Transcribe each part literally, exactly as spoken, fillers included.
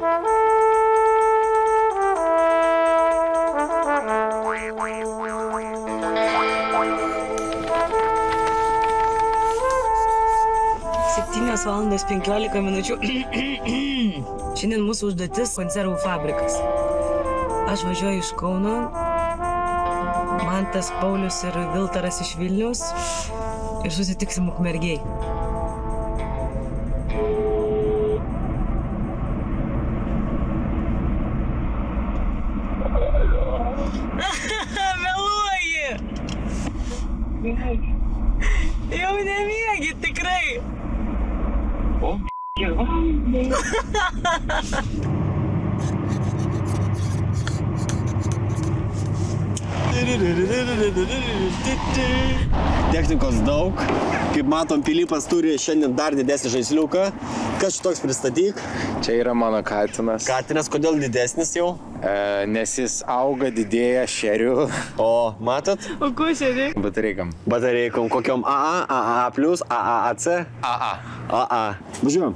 septynios valandos penkiolika minučių. Šiandien mūsų užduotis konservų fabrikas. Aš važiuoju iš Kauno, Mantas, Paulius ir Viltaras iš Vilniaus ir susitiksim Ukmergėj. Technikos daug. Kaip matom, Filipas turi šiandien dar didesnį žaisliuką. Kas šitoks, pristatyk? Čia yra mano katinas. Katinas, kodėl didesnis jau? E, nes jis auga, didėja, šeriu. O, matot? O kuo šeriu? Batareikam. Batareikam. Kokiom? A A, A A plus, A A A C? A A. A A. Važiuojam.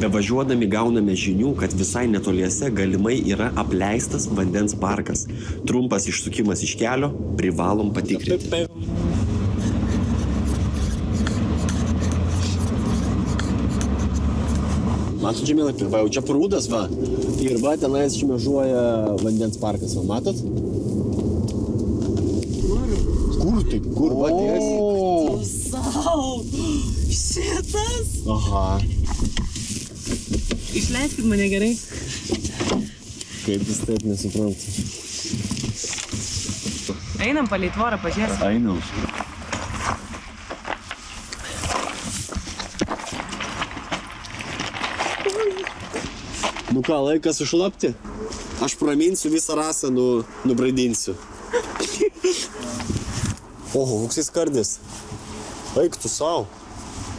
Bevažiuodami gauname žinių, kad visai netoliese galimai yra apleistas vandens parkas. Trumpas išsukimas iš kelio, privalom patikrinti. Matot žemėlapį, va, jau čia prūdas, va. Ir va, tenais šmėžuoja vandens parkas, va, matot? Kur tai, kur, va, ties? Sau, šitas? Aha. Išleiskit mane gerai. Kaip jis taip nesupranta. Einam palei tvorą, pažiūrėsim. Einam. Nu ką, laikas išlapti? Aš praminsiu visą rasą, nu, nubraidinsiu. Oho, koks jis kardis. Eik tu sau,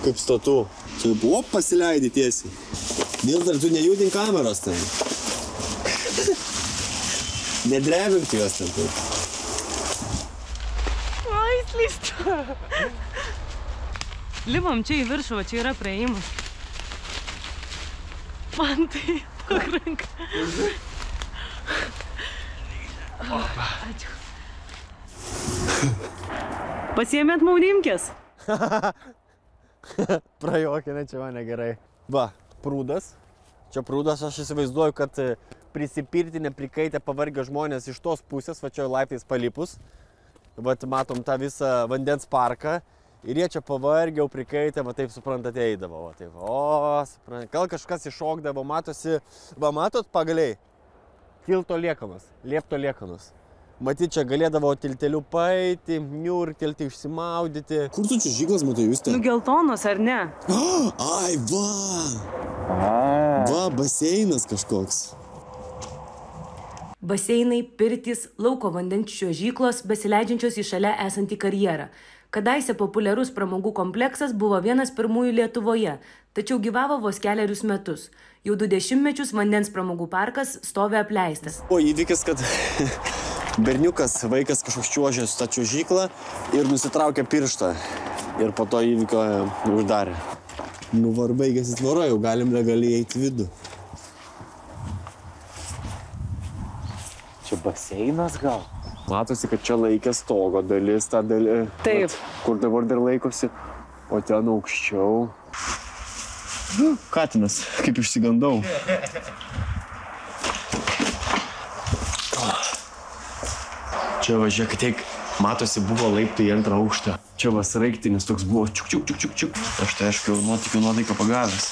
kaip statu. Čia buvo pasileidį tiesiai. Viltar, tu nejudink kameros ten. Nedrebink tu jos ten. O, jis lysta. Lipam čia į viršų, va čia yra praėjimas. Man tai pakranka. Ačiū. Pasiėmėt maudimkės? Prajokina čia mane gerai. Va. Prūdas. Čia prūdas, aš įsivaizduoju, kad prisipirti, neprikaitę, pavargę žmonės iš tos pusės, va čia laiptais palipus. Vat matom tą visą vandens parką. Ir jie čia pavargiau, prikaitę, va taip suprantate, eidavo. Va taip, o, suprantate, gal kažkas iššokdavo, matosi, va matot pagaliai? Tilto liekamas, liepto liekamas. Matyt, čia galėdavo tilteliu paeiti, niurktelti, išsimaudyti. Kur tu čia žyglas, matai, jūs ten? Nu, geltonos, ar ne? Ai, va! Va, baseinas kažkoks. Baseinai, pirtys, lauko vandenčių žyglos, besileidžiančios į šalia esantį karjerą. Kadaise populiarus pramogų kompleksas buvo vienas pirmųjų Lietuvoje, tačiau gyvavo vos keliarius metus. Jau du dešimtmečius vandens pramogų parkas stovi apleistas. O įvykis, kad berniukas, vaikas kažkoks čiuožė su ta čiuožykla ir nusitraukė pirštą. Ir po to įvyko uždarė. Nu, var baigėsi tvora, jau galim legaliai eiti vidų. Čia baseinas gal? Matosi, kad čia laikė stogo dalis, tą dalį. Taip. Kur dabar dar laikosi, o ten aukščiau. Katinas, kaip išsigandau. Čia važiuok, tiek matosi, buvo laiptai į antrą aukštą. Čia vasraiktinis toks buvo čiuk, čiuk, čiuk, čiuk, čiuk. Aš tai aišku, nuotikiu nuotaiką pagavęs.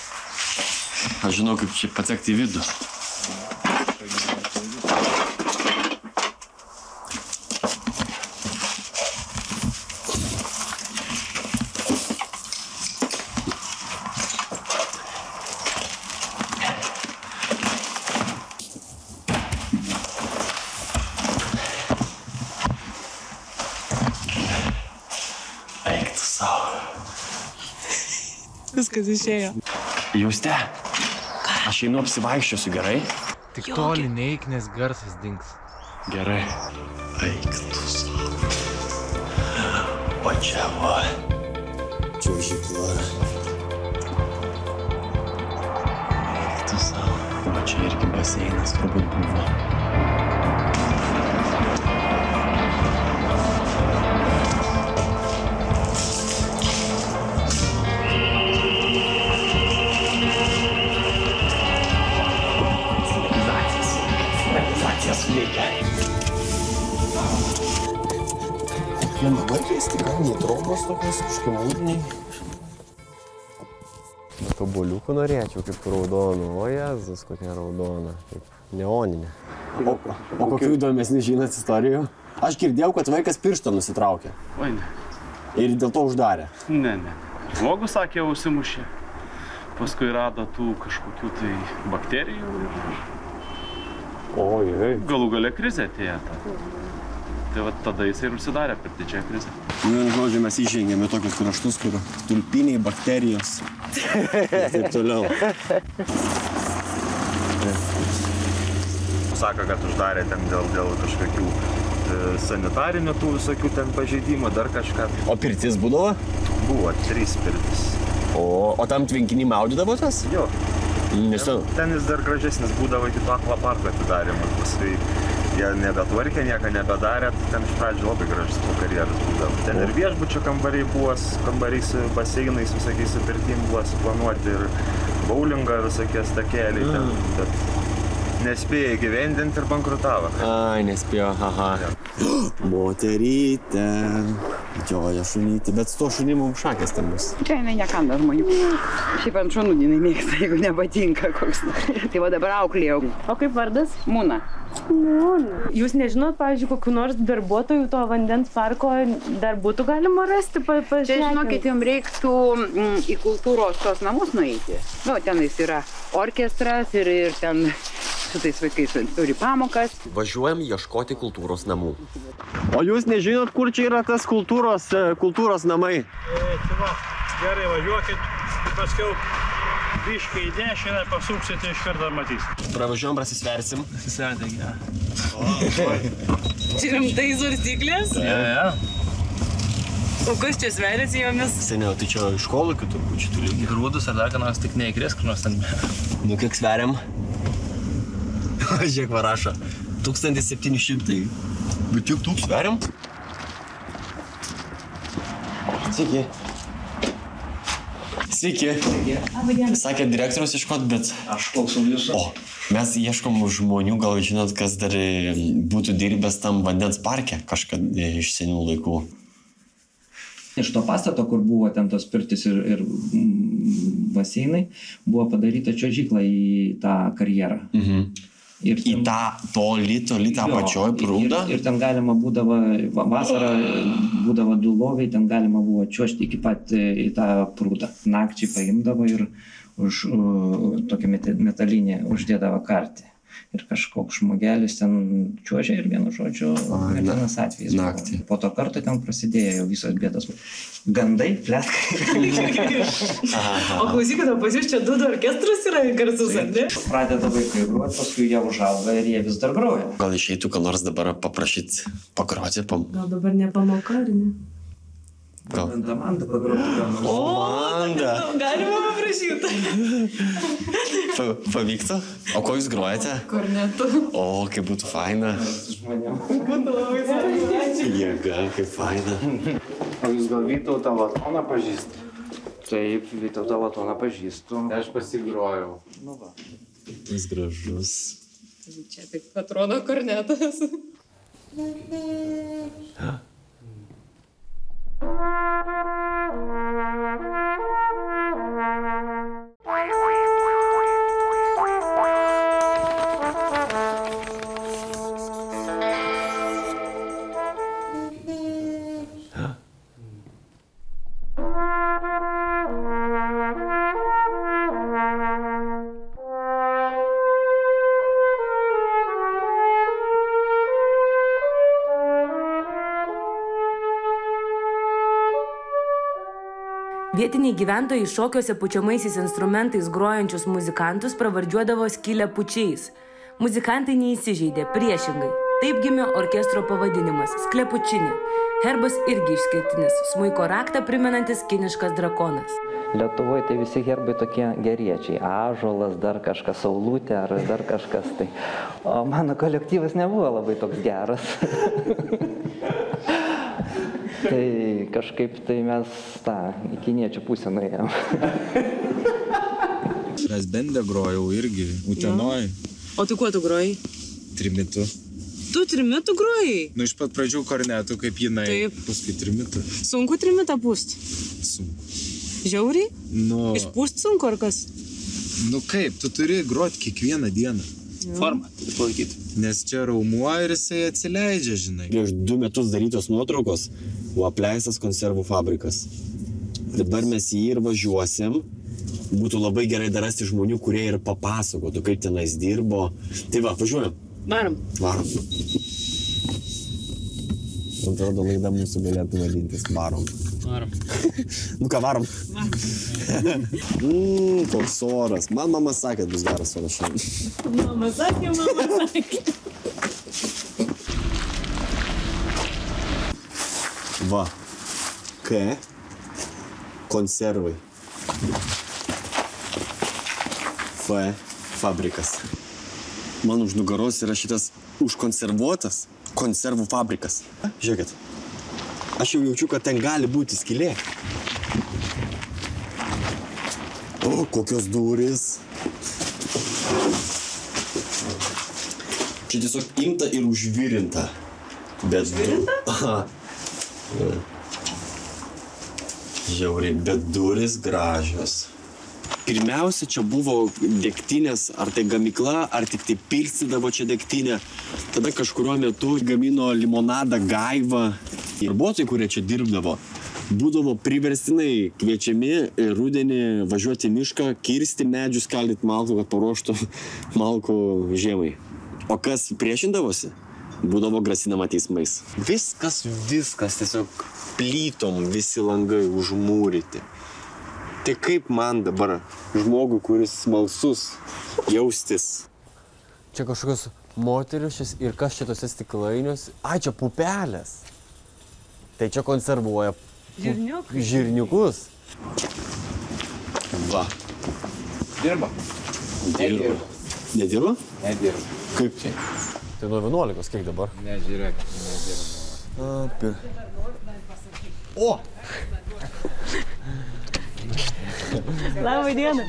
Aš žinau, kaip čia patekti į vidų. Viskas išėjo. Jauste, aš einu apsivaikščiosiu, gerai? Tik toli neik, nes garsas dings. Gerai. Eik tu savo. O čia va. Čiuožykla. Eik tu savo. O baseinas turbūt buvo. Civilizacijas. Civilizacijas veikia. Jie labai keisti, gal netrobos tokios, kažkiauliniai. Toboliukų norėčiau, kaip raudonų. O Jėzus, kokia raudona, kaip neoninė. O, o kokių įdomesnių žinot istorijų? Aš girdėjau, kad vaikas pirštą nusitraukė. Oi, ne. Ir dėl to uždarė. Ne, ne. Žmogus, sakė, užsimušė. Paskui rado tų kažkokių tai bakterijų. Ir... Oi, oi. Galų gale krizė atėjo. Ta. Tai va tada jis ir užsidarė per didžiąją krizę. Nu, žodžiu, mes įžengėme tokius kraštus, kur tulpiniai, bakterijos ir taip toliau. Sako, kad uždarė ten dėl, dėl kažkokių sanitarinių tų visokių ten pažeidimų, dar kažką. O pirtis būdavo? Buvo trys pirtis. O, o tam tvinkinį maudydavo tas? Jo. Nes ten, ten jis dar gražesnis būdavo iki to akvaparko atidarimo. Paskui jie nebetvarkė, nieko nebedarė, ten iš pradžių labai gražus po karjeras būdavo. Ten ir viešbučio kambariai buvo, kambariai su baseinais, visokiai su pirtim buvo suplanuoti ir bowlingą visokie stakeliai ten, bet nespėjo įgyvendinti ir bankrutavo. Ai, nespėjo, aha. Moterytė, džioja šunytė, bet su to šunimu šakės ten bus. Čia jinai nekanda žmonių. Šiaip ant šunų jinai mėgsta, jeigu nepatinka koks. Tai va dabar auklėjau. O kaip vardas? Mūna. Nu, jūs nežinot, pavyzdžiui, kokių nors darbuotojų to vandens parko dar būtų galima rasti? Pa, Čia, žinokit, jums reiktų m, į kultūros tos namus nueiti. Nu, tenais yra orkestras ir, ir ten su tais vaikais turi pamokas. Važiuojam ieškoti kultūros namų. O jūs nežinot, kur čia yra tas kultūros, kultūros namai? E, va, gerai, važiuokit, paskiau. Biškai į dešinę pasuksite, iš karto matysit. Pravažiuom, prasisversim. Prasisversim, ja. Čia rimtai svarstyklės? Ja, ja. O kas čia sveriasi jomis? Seniau, tai čia iš kolūkių turbūt šitų lygiai. Grūdus ar dar kanos, tik neįgrės, kur nors ten. Nu, kiek sveriam? Žiūrėk, va rašo. tūkstantis septyni šimtai. Bet tiek tūk sveriam? Sveiki. Sveiki. Sakė direktorius ieškot, bet... Aš klausau jūsų. O, mes ieškom žmonių, gal žinot, kas dar būtų dirbęs tam vandens parke kažkada iš senų laikų. Iš to pastato, kur buvo ten tos pirtis ir, ir baseinai, buvo padaryta čiuožykla į tą karjerą. Mhm. Ir ten, į tą toli, toli tą pačioj prūdą. Ir, ir ten galima būdavo, vasarą būdavo du loviai, ten galima buvo čiuožti iki pat į tą prūdą. Nakčiai paimdavo ir už uh, tokią metalinį uždėdavo kartį. Ir kažkoks žmogelis ten čiuožė ir vienu žodžiu vienas atvejis. Naktį. Po to karto ten prasidėjo jau visos bėdos. Gandai, pletkai. O klausykite, pas jūs čia dūdų orkestras yra garsus, ar ne? Pradeda vaikai groti, paskui jie užauga ir jie vis dar groja. Gal išeitų, ką nors dabar paprašyti pagroti? Pam... Gal dabar nepamoka, ar ne? Gal. Amanda pagroti, gal nors. O, Amanda! Galima paprašyti. Pavyktų? O ko jūs grojate? Kornetu. O, kaip būtų faina. Būtų labai faina. Jėga, kaip faina. O jūs gal Vytautą Vatoną pažįstate? Taip, Vytautą Vatoną pažįstu. Aš pasigrojau. Nu va. Jis gražus. Čia taip atrodo kornetas. Vietiniai gyventojai šokiuose pučiamaisiais instrumentais grojančius muzikantus pravardžiuodavo skylę pučiais. Muzikantai neįsižeidė, priešingai. Taip gimė orkestro pavadinimas – sklepučinė. Herbas irgi išskirtinis – smuiko raktą primenantis kiniškas drakonas. Lietuvoje tai visi herbai tokie geriečiai, ąžuolas, dar kažkas, saulutė ar dar kažkas. Tai. O mano kolektyvas nebuvo labai toks geras. Tai kažkaip tai mes tą, į kiniečių pusę nuėjom. Rasbende grojau irgi, Utenoj. No. O tu kuo tu grojai? Trimitu. Tu trimitu grojai? Nu, iš pat pradžių kornetų, kaip jinai. Taip. Paskui trimitu. Sunku trimitą pūst? Sunku. Žiauriai? Nu. Išpūst sunku ar kas? Nu kaip, tu turi groti kiekvieną dieną. Ja. Formą turi palaikyti. Nes čia raumuo ir jisai atsileidžia, žinai. Prieš du metus darytos nuotraukos buvo apleistas konservų fabrikas. Dabar mes jį ir važiuosim. Būtų labai gerai dar rasti žmonių, kurie ir papasakotų, kaip tenais dirbo. Tai va, važiuojam. Varom. Varom. Man atrodo, laida mūsų galėtų vadintis Varom. Varom. Nu ką, varom. Varom. Mmm, koks oras. Man mama sakė, bus geras oras šiandien. Mama sakė, mama sakė. Va. K. Konservai. F. Fabrikas. Man už nugaros yra šitas užkonservuotas konservų fabrikas. Žiūrėkit, aš jau jaučiu, kad ten gali būti skylė. O, kokios durys. Čia tiesiog imta ir užvirinta. Bet... Užvirinta? Aha. Žiauriai, bet durys gražios. Pirmiausia, čia buvo degtinės, ar tai gamykla, ar tik tai pilstydavo čia degtinę. Tada kažkuriuo metu gamino limonadą, gaivą. Darbuotojai, kurie čia dirbdavo, būdavo priverstinai kviečiami rudenį važiuoti į mišką, kirsti medžius, skaldyti malkų, kad paruoštų malkų žiemai. O kas priešindavosi, būdavo grasinama teismais. Viskas, viskas tiesiog plytom visi langai užmūryti. Tai kaip man dabar, žmogui, kuris smalsus, jaustis? Čia kažkokios moterišės ir kas čia tose stiklainiuose? Ai, čia pupelės. Tai čia konservuoja Žirniukai. žirniukus. Va. Dirba. Dirba. Nedirba? Nedirba. Kaip čia? Tai nuo vienuolikos kiek dabar? Ne, žiūrėk, nedirba. Apie... O! Labą dieną.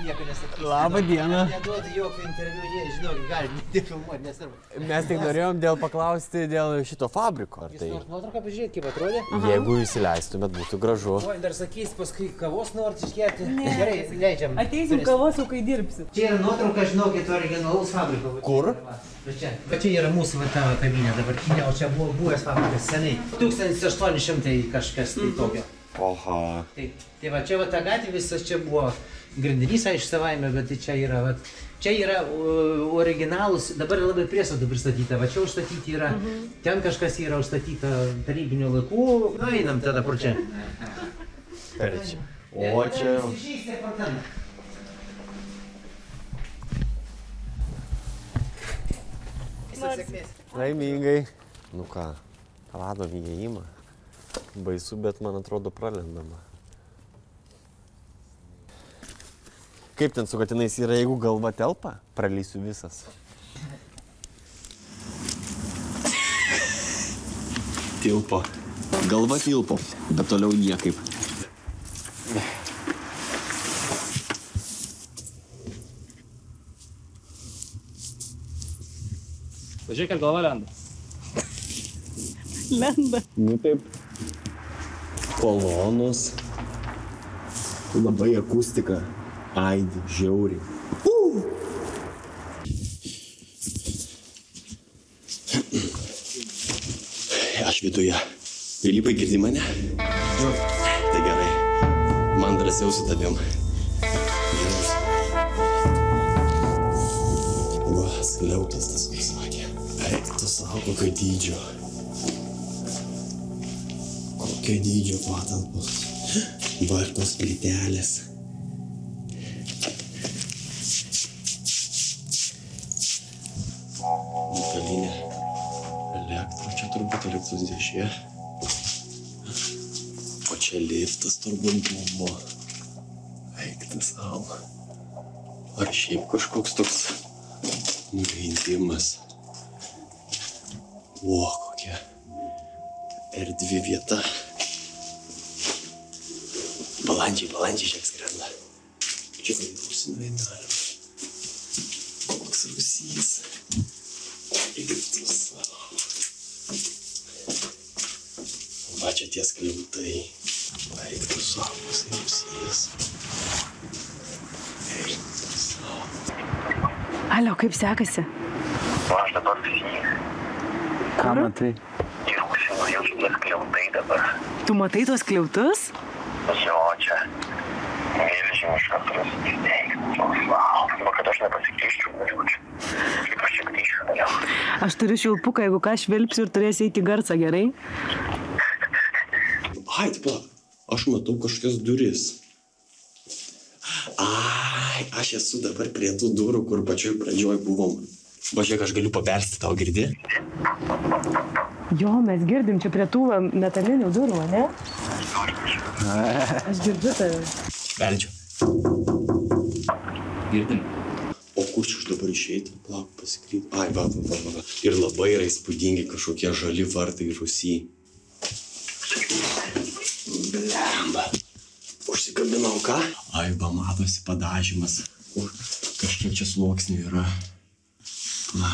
Labą dieną. Neduodu jokio interviu, jie žinau, gali nefilmuoti, nesvarbu. Mes tik norėjom dėl paklausti dėl šito fabriko. Jūs nors nuotrauką pažiūrėti, kaip atrodė? Jeigu įsileistumėt, būtų gražu. O, dar sakys, paskui kavos norite išgerti. Gerai, leidžiam. Ateisim kavos, jau kai dirbsim. Čia yra nuotrauka, žinau, kai to originalaus fabriko. Kur? Bet čia yra mūsų kavinė dabartinė, o čia buvo buvęs fabrikas seniai. tūkstantis aštuoni šimtai kažkas tai tokio. Oha. Tai, tai va, čia va ta gatvė visas čia buvo grindinys, aišku, savaime, bet tai čia yra, va, čia yra originalus, dabar labai priesodų pristatyta, va čia užstatyti yra, mhm. ten kažkas yra užstatyta tarybinių laikų, nu einam tada kur čia. Per čia. O čia... Laimingai. Nu ką, radom įėjimą. Baisu, bet man atrodo pralendama. Kaip ten su katinais yra, jeigu galva telpa, pralysiu visas. Tilpo. Galva tilpo, bet toliau niekaip. Pažiūrėk, ar galva lenda. Lenda. Nu taip. Kolonus. Labai akustika. Aidi, žiauriai. Uh! Aš viduje. Pilipai, girdi mane? Jo. Tai gerai. Man drąsiau su tavim. Va, skliautas tas, kur sakė. Eik, tu savo kokio dydžio. Kokio dydžio patalpos. Va ir tos plytelės. Metalinė elektra. Čia turbūt elektros dėžė. O čia liftas turbūt buvo. daiktas al. Ar šiaip kažkoks toks nuleidimas. O, kokia erdvi vieta. Balandžiai, balandžiai šiek skrenda. Čia gausi nuėdalim. Koks rusys. Įgirtus savo. Va čia tie skliautai. Daiktus savus ir rusys. Įgirtus savo. Alio, kaip sekasi? Aš dabar fizinys. Ką matai? Ir užsinu jau šitie skliautai dabar. Tu matai tuos skliautus? Jo, čia milžiniškas rusys daiktus. Vau, kad aš nepasikiščiau, galiu čia. Kaip aš čia grįšiu, galiu. Aš turiu švilpuką, jeigu ką švilpsiu ir turėsi eiti garsą, gerai? Ai, taip, aš matau kažkokias duris. Ai, aš esu dabar prie tų durų, kur pačioj pradžioj buvom. Važiuok, aš galiu pabersti, tau girdi? Jo, mes girdim čia prie tų metalinių durų, ne? Aš girdu tave. Beldžiu. Girdim. O kur čia aš dabar išeiti? Plauk, pasikryp. Ai, va, va, va. Ir labai yra įspūdingi kažkokie žali vartai rusy. Blemba. Užsikabinau ką? Ai, va, matosi padažymas. Kur kažkiek čia sluoksnių yra. Na.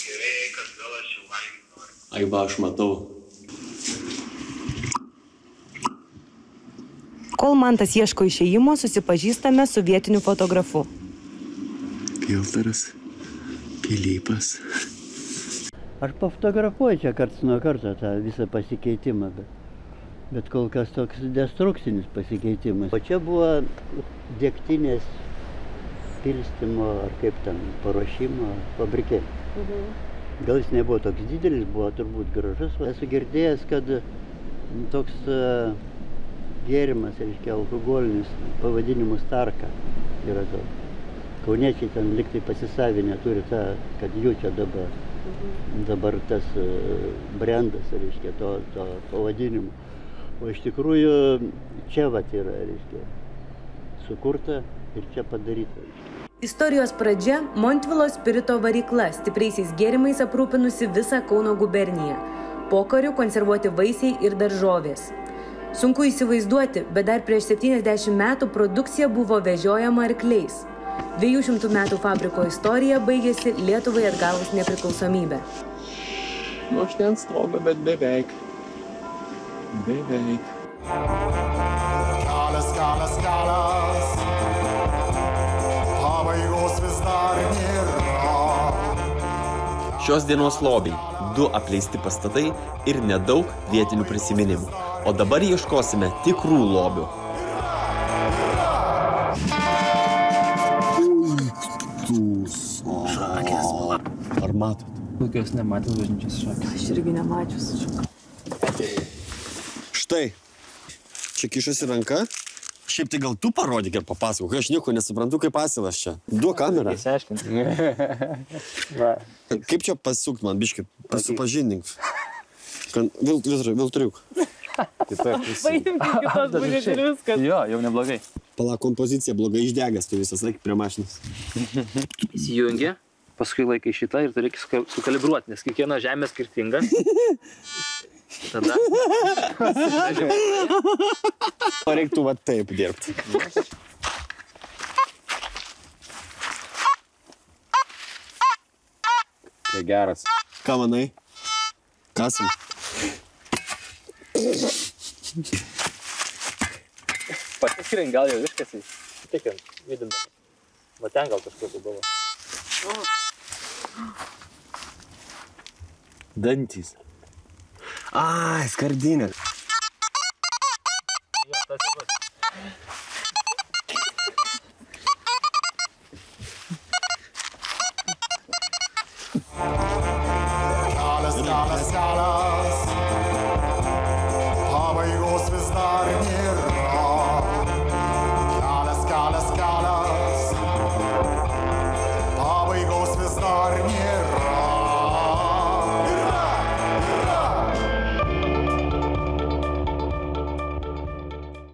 Gerai, kad gal aš jau valgiau. Ai, va, aš matau. Kol Mantas ieško išėjimo, susipažįstame su vietiniu fotografu. Piltaras Pilypas. Aš pafotografuoju čia karts nuo karto tą visą pasikeitimą, bet... Bet kol kas toks destrukcinis pasikeitimas. O čia buvo degtinės pilstimo ar kaip ten paruošimo fabrikė. Gal jis nebuvo toks didelis, buvo turbūt gražus. Esu girdėjęs, kad toks gėrimas, reiškia, alkoholinis, pavadinimu starka yra toks. Kauniečiai ten liktai pasisavinę turi tą, kad jų čia dabar, dabar tas brendas, reiškia, to, to pavadinimu. O iš tikrųjų čia vat yra, reiškia, sukurta ir čia padaryta. Istorijos pradžia – Montvilo spirito varykla, stipriaisiais gėrimais aprūpinusi visą Kauno guberniją. Pokariu konservuoti vaisiai ir daržovės. Sunku įsivaizduoti, bet dar prieš septyniasdešimt metų produkcija buvo vežiojama arkliais. dviejų šimtų metų fabriko istorija baigėsi Lietuvai atgavus nepriklausomybę. Nu, aš ten stogo, bet beveik. Beveik. Kalas, kalas, kalas. Pabaigos vis dar nėra. Šios dienos lobiai – du apleisti pastatai ir nedaug vietinių prisiminimų. O dabar ieškosime tikrų lobių. Šakės. Ar matot? Kokios nematės važinčios šakės? Aš irgi nemačius šakės. Štai, čia kišasi ranka. Šiaip tai gal tu parodyk ir papasakok, aš nieko nesuprantu, kaip asilas čia. Duok kamerą. Kaip čia pasukt man, biškai, pasupažindink. Viltriuk. Paimti kitos būdėtirius, kad... Jo, jau neblogai. Pala, kompozicija blogai, išdegęs tu visas, laik prie mašinas. Įsijungi, paskui laikai šitą ir tu reikia sukalibruoti, nes kiekviena žemė skirtinga. Tada... O reiktų va taip dirbti. Tai geras. Ką manai? Kasim? Pasiskirink, gal jau viskas į... Tikint, vidinam. Va ten gal kažkokiu buvo. Dantys. Ai, skardinė. Jo, tas jau bus.